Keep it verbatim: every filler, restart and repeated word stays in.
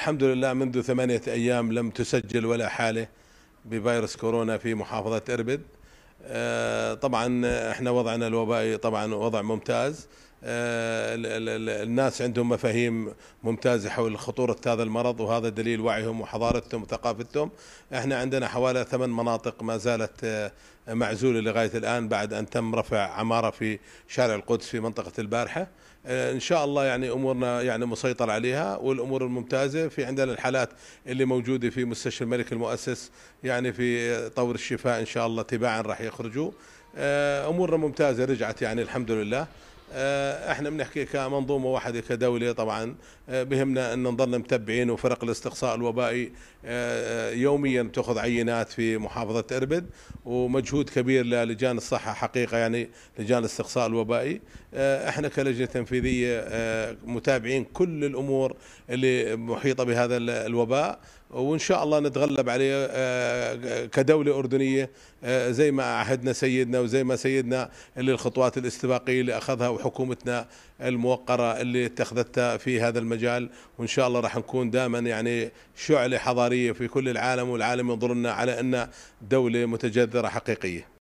الحمد لله منذ ثمانية أيام لم تسجل ولا حالة بفيروس كورونا في محافظة إربد. طبعا احنا وضعنا الوبائي طبعا وضع ممتاز، الناس عندهم مفاهيم ممتازة حول خطورة هذا المرض، وهذا دليل وعيهم وحضارتهم وثقافتهم. احنا عندنا حوالي ثمان مناطق ما زالت معزولة لغاية الآن بعد أن تم رفع عمارة في شارع القدس في منطقة البارحة. إن شاء الله يعني أمورنا يعني مسيطر عليها والأمور الممتازة. في عندنا الحالات اللي موجودة في مستشفى الملك المؤسس يعني في طور الشفاء إن شاء الله تباعا راح يخرجوا. أمورنا ممتازة رجعت يعني الحمد لله. احنا بنحكي كمنظومه واحده كدوله، طبعا بهمنا ان نضل متبعين، وفرق الاستقصاء الوبائي يوميا بتاخذ عينات في محافظه إربد، ومجهود كبير للجان الصحه حقيقه يعني لجان الاستقصاء الوبائي. احنا كلجنه تنفيذيه متابعين كل الامور اللي محيطه بهذا الوباء، وان شاء الله نتغلب عليه كدوله اردنيه زي ما عهدنا سيدنا وزي ما سيدنا اللي الخطوات الاستباقيه اللي اخذها وحكومتنا الموقرة اللي اتخذتها في هذا المجال. وإن شاء الله راح نكون دائما يعني شعلة حضارية في كل العالم، والعالم ينظر لنا على أن دولة متجذرة حقيقية.